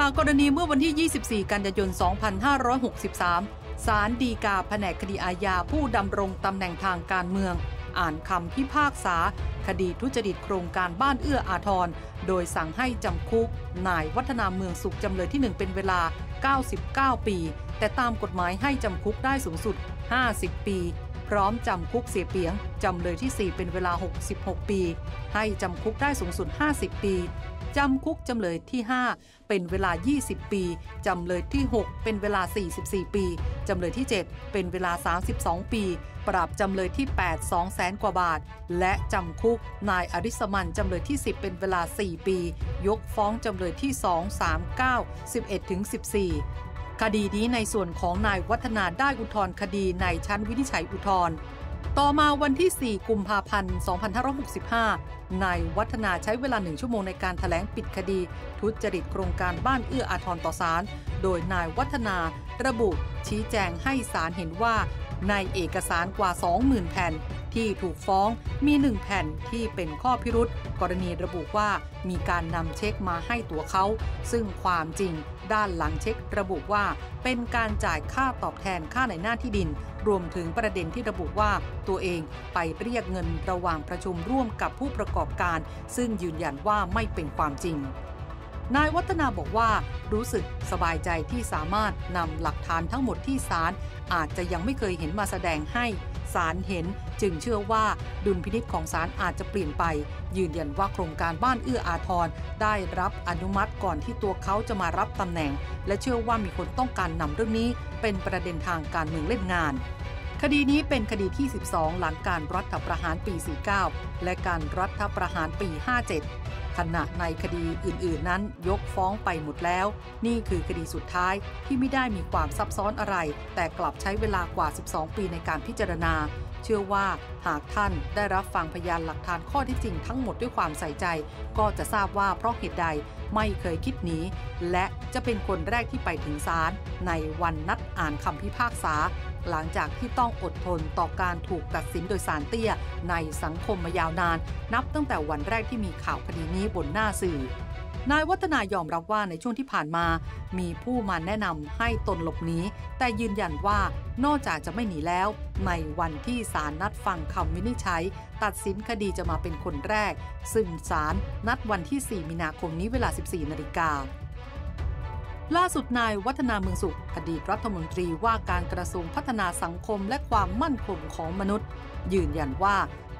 จากกรณีเมื่อวันที่ 24 กันยายน 2563 ศาลฎีกาแผนกคดีอาญาผู้ดำรงตำแหน่งทางการเมืองอ่านคำพิพากษาคดีทุจริตโครงการบ้านเอื้ออาทรโดยสั่งให้จำคุกนายวัฒนาเมืองสุขจำเลยที่ 1 เป็นเวลา 99 ปีแต่ตามกฎหมายให้จำคุกได้สูงสุด 50 ปีพร้อมจำคุกเสียเปียงจำเลยที่ 4 เป็นเวลา 66 ปีให้จำคุกได้สูงสุด 50 ปีจำคุกจำเลยที่ 5 เป็นเวลา 20 ปีจำเลยที่ 6 เป็นเวลา 44 ปีจำเลยที่ 7 เป็นเวลา 32 ปีปรับจำเลยที่ 8 200,000 กว่าบาทและจำคุกนายอริสมันจำเลยที่ 10 เป็นเวลา 4 ปียกฟ้องจำเลยที่ 2 3 9 11 ถึง 14 คดีนี้ในส่วนของนายวัฒนาได้อุทธรณ์คดีในชั้นวินิจฉัยอุทธรณ์ต่อมาวันที่ 4 กุมภาพันธ์ 2565 นายวัฒนาใช้เวลา 1 ชั่วโมงในการแถลงปิดคดีทุจริตโครงการบ้านเอื้ออาทรต่อศาลโดยนายวัฒนาระบุชี้แจงให้ศาลเห็นว่าในเอกสารกว่า 20,000 แผ่นที่ถูกฟ้องมี 1 แผ่นที่เป็นข้อพิรุธกรณีระบุว่ามีการนำเช็คมาให้ตัวเขาซึ่งความจริงด้านหลังเช็คระบุว่าเป็นการจ่ายค่าตอบแทนค่าในหน้าที่ดินรวมถึงประเด็นที่ระบุว่าตัวเองไปเรียกเงินระหว่างประชุมร่วมกับผู้ประกอบการซึ่งยืนยันว่าไม่เป็นความจริงนายวัฒนาบอกว่ารู้สึกสบายใจที่สามารถนำหลักฐานทั้งหมดที่ศาลอาจจะยังไม่เคยเห็นมาแสดงให้ศาลเห็นจึงเชื่อว่าดุลพินิจของศาลอาจจะเปลี่ยนไปยืนยันว่าโครงการบ้านเอื้ออาทรได้รับอนุมัติก่อนที่ตัวเขาจะมารับตำแหน่งและเชื่อว่ามีคนต้องการนำเรื่องนี้เป็นประเด็นทางการเมืองเล่นงานคดีนี้เป็นคดีที่ 12 หลังการรัฐประหารปี 49 และการรัฐประหารปี 57 ขณะในคดีอื่นๆนั้นยกฟ้องไปหมดแล้วนี่คือคดีสุดท้ายที่ไม่ได้มีความซับซ้อนอะไรแต่กลับใช้เวลากว่า 12 ปีในการพิจารณาเชื่อว่าหากท่านได้รับฟังพยานหลักฐานข้อที่จริงทั้งหมดด้วยความใส่ใจก็จะทราบว่าเพราะเหตุใดไม่เคยคิดหนีและจะเป็นคนแรกที่ไปถึงศาลในวันนัดอ่านคำพิพากษาหลังจากที่ต้องอดทนต่อการถูกตัดสินโดยศาลเตี้ยในสังคมมายาวนานนับตั้งแต่วันแรกที่มีข่าวคดีนี้บนหน้าสื่อนายวัฒนายอมรับว่าในช่วงที่ผ่านมามีผู้มาแนะนำให้ตนหลบหนีแต่ยืนยันว่านอกจากจะไม่หนีแล้วในวันที่ศาลนัดฟังคำวินิจฉัยตัดสินคดีจะมาเป็นคนแรกซึ่งศาลนัดวันที่ 4 มีนาคมนี้เวลา 14 นาฬิกาล่าสุดนายวัฒนาเมืองสุขอดีตรัฐมนตรีว่าการกระทรวงพัฒนาสังคมและความมั่นคงของมนุษย์ยืนยันว่า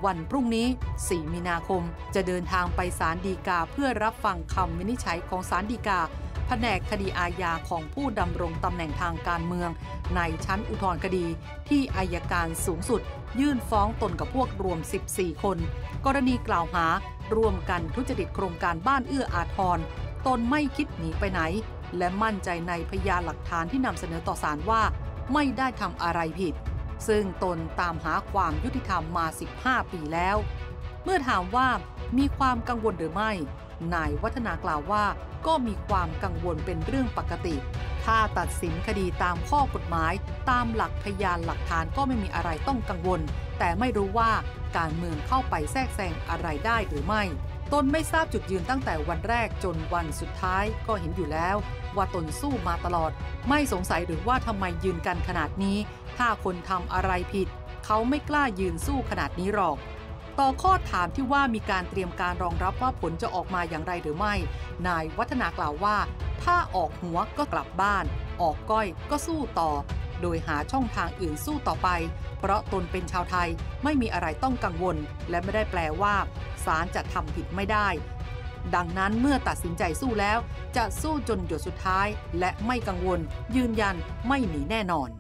วันพรุ่งนี้ 4 มีนาคมจะเดินทางไปศาลฎีกาเพื่อรับฟังคำวินิจฉัยของศาลฎีกาแผนกคดีอาญาของผู้ดำรงตำแหน่งทางการเมืองในชั้นอุทธรณ์คดีที่อัยการสูงสุดยื่นฟ้องตนกับพวกรวม 14 คนกรณีกล่าวหาร่วมกันทุจริตโครงการบ้านเอื้ออาทรตนไม่คิดหนีไปไหนและมั่นใจในพยานหลักฐานที่นำเสนอต่อศาลว่าไม่ได้ทำอะไรผิดซึ่งตนตามหาความยุติธรรมมา 15 ปีแล้วเมื่อถามว่ามีความกังวลหรือไม่นายวัฒนากล่าวว่าก็มีความกังวลเป็นเรื่องปกติถ้าตัดสินคดีตามข้อกฎหมายตามหลักพยานหลักฐานก็ไม่มีอะไรต้องกังวลแต่ไม่รู้ว่าการเมืองเข้าไปแทรกแซงอะไรได้หรือไม่ตนไม่ทราบจุดยืนตั้งแต่วันแรกจนวันสุดท้ายก็เห็นอยู่แล้วว่าตนสู้มาตลอดไม่สงสัยหรือว่าทำไมยืนกันขนาดนี้ถ้าคนทำอะไรผิดเขาไม่กล้ายืนสู้ขนาดนี้หรอกต่อข้อถามที่ว่ามีการเตรียมการรองรับว่าผลจะออกมาอย่างไรหรือไม่นายวัฒนากล่าวว่าถ้าออกหัวก็กลับบ้านออกก้อยก็สู้ต่อโดยหาช่องทางอื่นสู้ต่อไปเพราะตนเป็นชาวไทยไม่มีอะไรต้องกังวลและไม่ได้แปลว่าศาลจะทำผิดไม่ได้ดังนั้นเมื่อตัดสินใจสู้แล้วจะสู้จนหยดสุดท้ายและไม่กังวลยืนยันไม่หนีแน่นอน